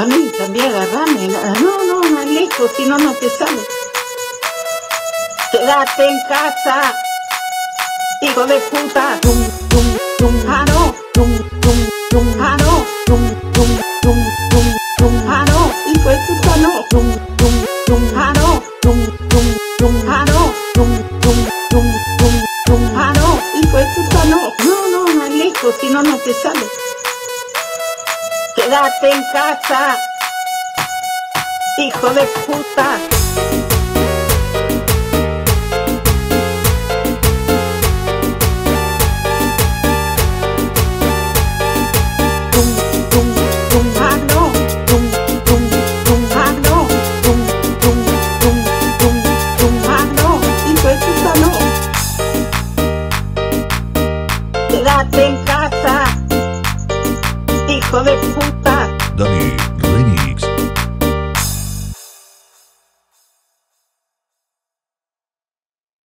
Mamita, ve, agarrame. No, no, Alejo, si no, no te sale. Quédate en casa, hijo de puta. Ah, no. Ah, no. Ah, no, hijo de puta, no. Ah, no. Ah, no. Ah, no, hijo de puta, no. No, no, Alejo, si no, no te sale. Quédate en casa, hijo de puta. Quédate en casa, hijo de puta.